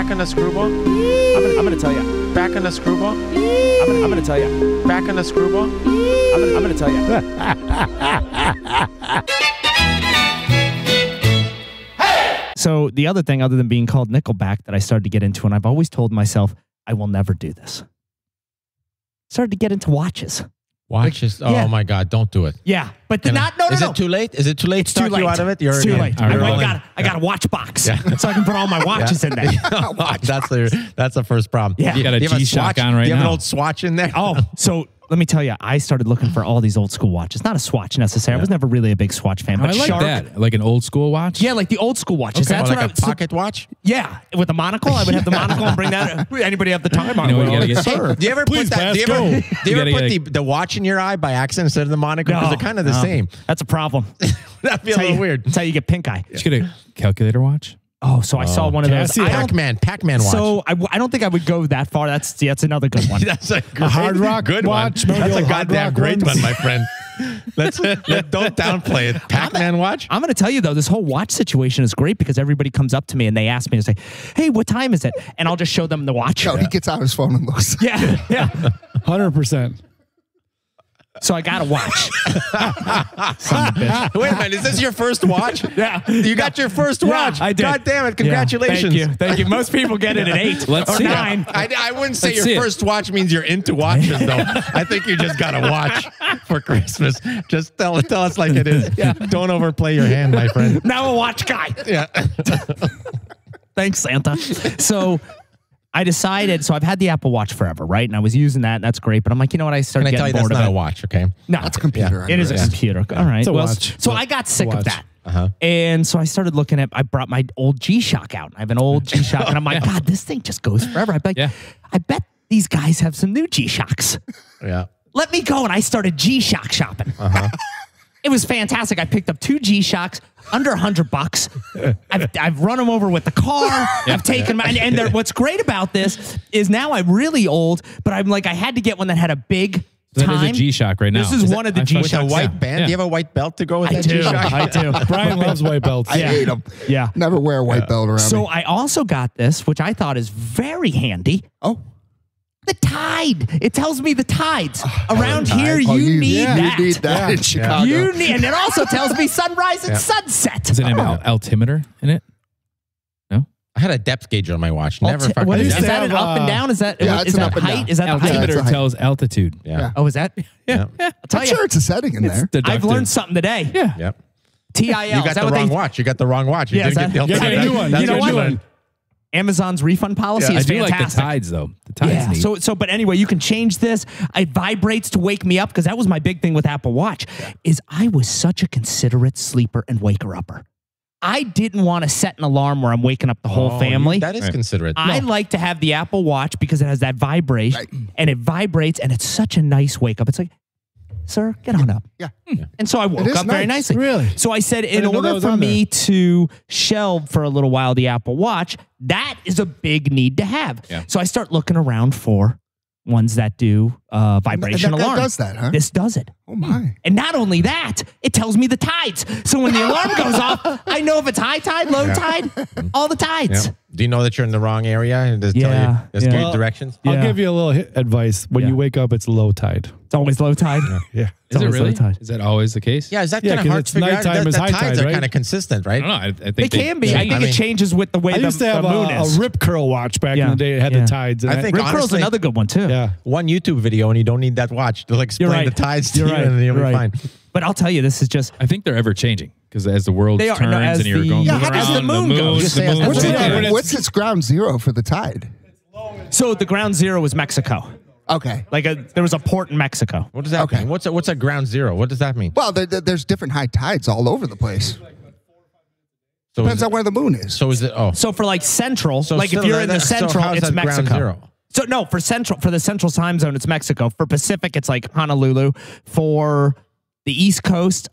Back in the screwball. I'm going to tell you. Back in the screwball. I'm going to tell you. Back in the screwball. I'm going to tell you. So the other thing, other than being called Nickelback, that I started to get into, and I've always told myself, I will never do this. Started to get into watches. Watches? Like, yeah. Oh my God, don't do it. Yeah, but not, no, no, is no. Is it too late? Is it too late to talk you out of it? You're it's too late. Right, I got a watch box, so I can put all my watches in there. That's the first problem. Yeah. You got a G-Shock on right now. Do you have an old Swatch in there? Oh, so... Let me tell you, I started looking for all these old school watches. Not a Swatch necessarily. I was never really a big Swatch fan. But I like Sharp. That. Like an old school watch? Yeah, like the old school watches. Okay. That's like a pocket watch? Yeah. With a monocle. I would have the monocle and bring that. Anybody have the time on? You know, you get, sir, do you ever please, put, that, do you ever put the watch in your eye by accident instead of the monocle? Because they're kind of the same. That's a problem. That'd be a little weird. That's how you get pink eye. Did you get a calculator watch? Oh, so I saw one of those. Pac-Man watch. So I don't think I would go that far. That's another good one. That's a Hard Rock good watch. One. That's a goddamn great one, my friend. Don't downplay it. Pac-Man watch. I'm going to tell you, though, this whole watch situation is great because everybody comes up to me and they ask me to say, hey, what time is it? And I'll just show them the watch. Yo, he gets out his phone and looks. Yeah, yeah. 100%. So I got a watch. Son of a bitch. Wait a minute. Is this your first watch? Yeah. You got your first watch. Yeah, I did. God damn it. Congratulations. Yeah, thank you. Thank you. Most people get it at 8 Let's or see 9. I wouldn't say Let's your first it. Watch means you're into watches, though. I think you just got a watch for Christmas. Just tell us like it is. Yeah. Don't overplay your hand, my friend. Now a watch guy. Yeah. Thanks, Santa. So... I decided, so I've had the Apple Watch forever, right? And I was using that, and that's great. But I'm like, you know what? I started getting bored of it. Can I tell you that's not a watch, okay? No. That's a computer. Yeah. It is a computer. Yeah. All right. It's a watch. So I got sick of that. And so I started looking at, I brought my old G-Shock out. I have an old G-Shock. And I'm like, God, this thing just goes forever. I bet these guys have some new G-Shocks. Yeah. Let me go. And I started G-Shock shopping. It was fantastic. I picked up 2 G-Shocks under $100. I've run them over with the car. I've taken my, and what's great about this is now I'm really old, but I'm like, I had to get one that had a big time. That is a G-Shock right now. This is one of the G-Shocks. With a white band? Yeah. Do you have a white belt to go with that G-Shock? I do. Brian loves white belts. I hate them. Yeah. Never wear a white belt around me. So I also got this, which I thought is very handy. Oh. The tide. It tells me the tides. Around here, you need that. You need that in Chicago. You need, and it also tells me sunrise and sunset. Is it an altimeter in it? No? I had a depth gauge on my watch. Never fucking did. Is that an up and down? Is that height? Is that the height? Altimeter tells altitude. Yeah. Oh, is that? Yeah. I'm sure it's a setting in there. I've learned something today. Yeah. Yep. TIL. You got the wrong watch. You got the wrong watch. You didn't get the altimeter. You know what? Amazon's refund policy is fantastic. I do like the tides, though. The tides need. So, but anyway, you can change this. It vibrates to wake me up because that was my big thing with Apple Watch is I was such a considerate sleeper and waker-upper. I didn't want to set an alarm where I'm waking up the whole family. That is considerate. I like to have the Apple Watch because it has that vibration, and it vibrates, and it's such a nice wake-up. It's like, sir, get on up. Yeah. And so I woke up very nicely. Really? So I said, in order for me to shelve for a little while the Apple Watch, that is a big need to have. Yeah. So I start looking around for ones that do vibration alarm. That does that, huh? This does it. Oh, my. And not only that, it tells me the tides. So when the alarm goes off, I know if it's high tide, low tide, all the tides. Yeah. Do you know that you're in the wrong area? Does it tell you? Does it give you directions? I'll give you a little advice. When you wake up, it's low tide. It's always low tide. Is it really? Is that always the case? Yeah, is that kind of hard to figure out? The tides are kind of consistent, right? I don't know. I think they can be. I think it changes with the way the moon is. I used to have a Rip Curl watch back in the day. It had the tides. I think Rip Curl's another good one, too. Yeah. One YouTube video and you don't need that watch. They'll explain the tides to you and you'll be fine. But I'll tell you, this is just... I think they're ever-changing. Because as the world turns and you're going around, how does the moon go? What's its ground zero for the tide? So the ground zero is Mexico. Okay. Like there was a port in Mexico. What does that mean? What's a ground zero? What does that mean? Well, there's different high tides all over the place. So depends on where the moon is. So is it? Oh. So for like central, so like if you're in the central, it's Mexico. So no, for the central time zone, it's Mexico. For Pacific, it's like Honolulu. For the East Coast,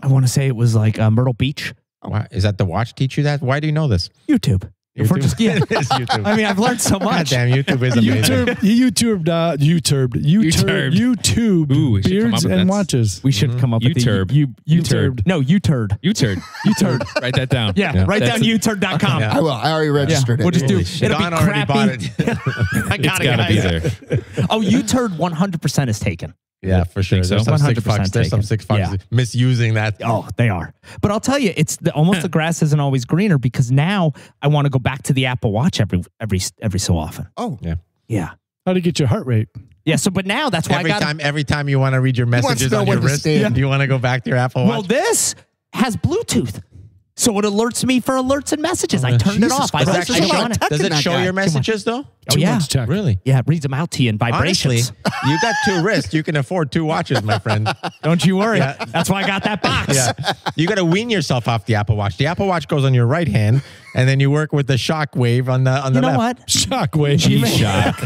I want to say it was like Myrtle Beach. Wow. Is that the watch teach you that? Why do you know this? YouTube. YouTube. I mean, I've learned so much. God damn, YouTube is amazing. YouTube. Ooh, beards and watches. We should come up with YouTube. No, YouTube. Write that down. Yeah, write down YouTube.com. I will. I already registered it. We'll just do it. It'll be crappy. I gotta be there. Oh, YouTube 100% is taken. Yeah, for sure. There's some sick fucks. There's some sick fucks misusing that. Oh, they are. But I'll tell you, it's almost the grass isn't always greener, because now I want to go back to the Apple Watch every so often. Oh, yeah, yeah. How to get your heart rate? Yeah. So, but now that's why every time you want to read your messages on your wrist, do you want to go back to your Apple Watch? Well, this has Bluetooth. So it alerts me for alerts and messages. I turned it off. Does it show your messages though? Oh, yeah. Really? Yeah, it reads them out to you in vibrations. Honestly, you got two wrists. You can afford two watches, my friend. Don't you worry. Yeah. That's why I got that box. Yeah. You got to wean yourself off the Apple Watch. The Apple Watch goes on your right hand, and then you work with the Shockwave on the left. You know what? Shockwave. G-Shock.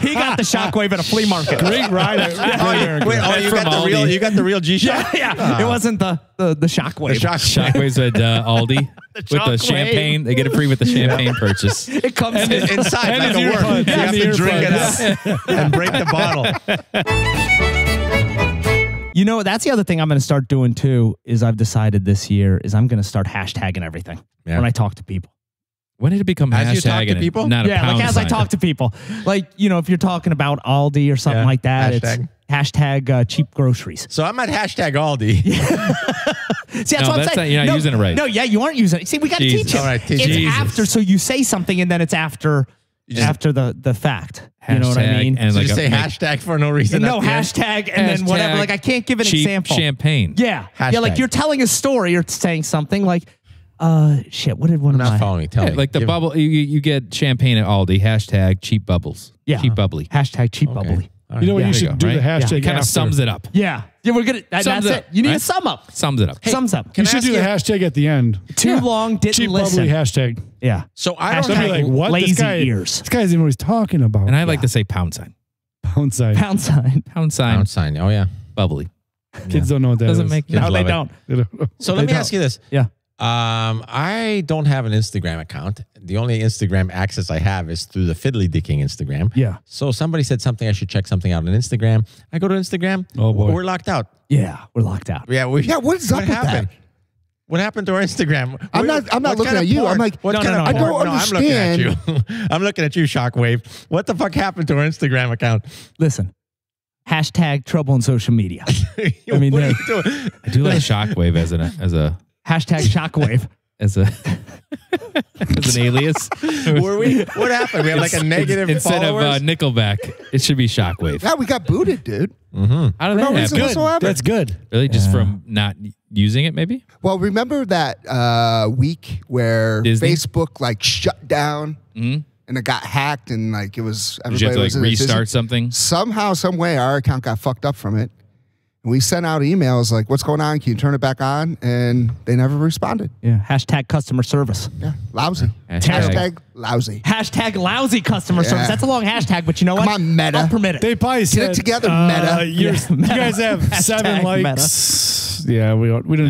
He got the Shockwave at a flea market. Great rider. You got the real G-Shock? Yeah, yeah. It wasn't the Shockwave. The Shockwave's at Aldi. With the champagne, they get it free with the champagne purchase. It comes inside like a worm. You have to drink it up and break the bottle. You know, that's the other thing I'm going to start doing too. Is I've decided this year is I'm going to start hashtagging everything when I talk to people. When did it become hashtagging? As you talk to people, I talk to people, like if you're talking about Aldi or something like that, hashtag cheap groceries. So I'm at hashtag Aldi. See, that's what I'm saying. You're not using it right. No, you aren't using it. See, we got to teach it. All right, it's after, so you say something and then it's after the fact. Hashtag, you know what I mean? And so you say hashtag for no reason. No, hashtag and then whatever. Like, I can't give an example. Champagne. Yeah. Hashtag. Yeah, like you're telling a story or saying something like, shit, what did one of my... I'm not following. Tell me. Like the bubble, you get champagne at Aldi. Hashtag cheap bubbles. Yeah. Cheap bubbly. Hashtag cheap bubbly. You know what? You should do the hashtag. Kind of sums it up. Yeah. Yeah, we're gonna. That's it. You need to sum up. Sums it up. Hey, sums up. You should do the hashtag at the end. Too long didn't listen. Cheap bubbly hashtag. Yeah. So I don't know. Like, what? Lazy ears. This guy doesn't even know what he's talking about. And I like to say pound sign. Pound sign. Pound sign. Pound sign. Pound sign. Oh yeah. Bubbly. Kids don't know what that is. Doesn't make. No, they don't. So let me ask you this. Yeah. I don't have an Instagram account. The only Instagram access I have is through the Fiddly Dicking Instagram. Yeah. So somebody said something, I should check something out on Instagram. I go to Instagram. Oh boy. We're locked out. Yeah, we're locked out. Yeah. What happened? What happened to our Instagram? I'm not looking at you. I'm like, I don't understand. No, I'm looking at you. I'm looking at you, Shockwave. What the fuck happened to our Instagram account? Listen. Hashtag trouble in social media. I mean, I do like Shockwave as a hashtag Shockwave as an alias. Were we? What happened? We had like a negative instead of Nickelback. It should be Shockwave. Yeah, we got booted, dude. Mm-hmm. How did that happen? That's good. Really, just from not using it, maybe. Well, remember that week where Disney? Facebook like shut down and it got hacked and like it was. Did you have to like restart something? Somehow, some way, our account got fucked up from it. We sent out emails like, what's going on? Can you turn it back on? And they never responded. Yeah. Hashtag customer service. Yeah. Lousy. Hashtag lousy. Hashtag lousy customer service. That's a long hashtag, but you know what? Come on, Meta. I'll permit it. They probably said, get it together, Meta. You guys have 7 likes. Meta. Yeah, we don't need to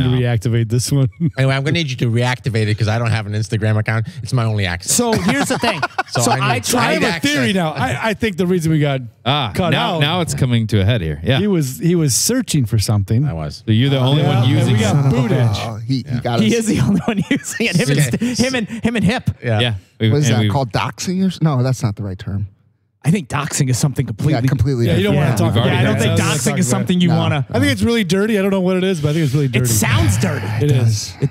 reactivate this one. Anyway, I'm going to need you to reactivate it because I don't have an Instagram account. It's my only access. So here's the thing. So I have a theory now. I think the reason we got cut out. Now it's coming to a head here. Yeah. He was searching for something. I was. So you're the only one using it. We got booted. Oh, he is the only one using it. Him and Hip. Yeah. What is that called? Doxing? No, that's not the right term. I think doxing is something completely... Yeah, completely. Yeah, you don't want to talk about it. I don't think doxing is something you want to... I think it's really dirty. I don't know what it is, but I think it's really dirty. It sounds dirty. It does. It's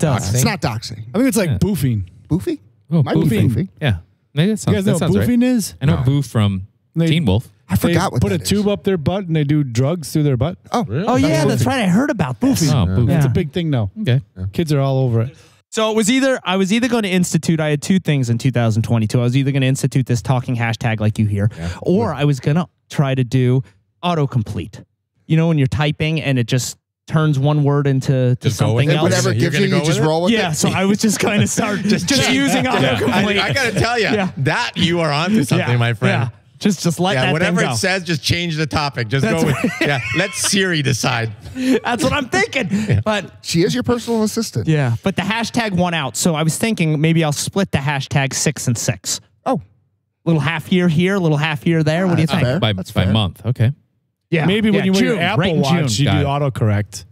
not doxing. I think it's like boofing. Boofing? Oh, boofing. Yeah. You guys know what boofing is? I know boof from Teen Wolf. I forgot what that is. They put a tube up their butt and they do drugs through their butt. Oh, really? Oh yeah, that's right. I heard about boofing. Oh, yeah. It's a big thing now. Okay. Yeah. Kids are all over it. So it was I was either going to institute, I had two things in 2022. I was either going to institute this talking hashtag like you hear, or I was going to try to do autocomplete. You know, when you're typing and it just turns one word into something else. Whatever gives you, just roll with it. Yeah, so I was just going to start just using autocomplete. I got to tell you, that you are onto something, my friend. Yeah. Just let that whatever thing go. It says, just change the topic. Just go with let Siri decide. That's what I'm thinking. Yeah. But she is your personal assistant. Yeah. But the hashtag won out. So I was thinking maybe I'll split the hashtag 6 and 6. Oh. Little half year here, little half year there. What do you think? Fair. By month. Okay. Yeah. Maybe when you win your Apple Watch, you do autocorrect.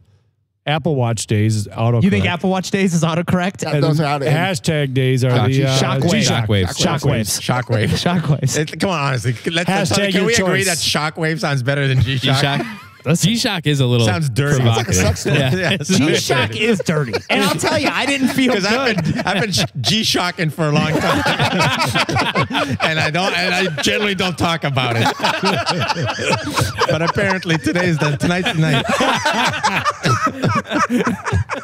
Apple Watch days is autocorrect. You think Apple Watch days is autocorrect? Yeah, those are hashtag days are the Shockwaves. Shockwaves. Shockwaves. Come on, honestly. Can we agree that Shockwave sounds better than G-Shock? G-Shock is a little sounds dirty. Sounds like a sex toy. Yeah. G-Shock is dirty. And I'll tell you, I didn't feel good. I've been G-Shocking for a long time. and I generally don't talk about it. But apparently tonight's the night.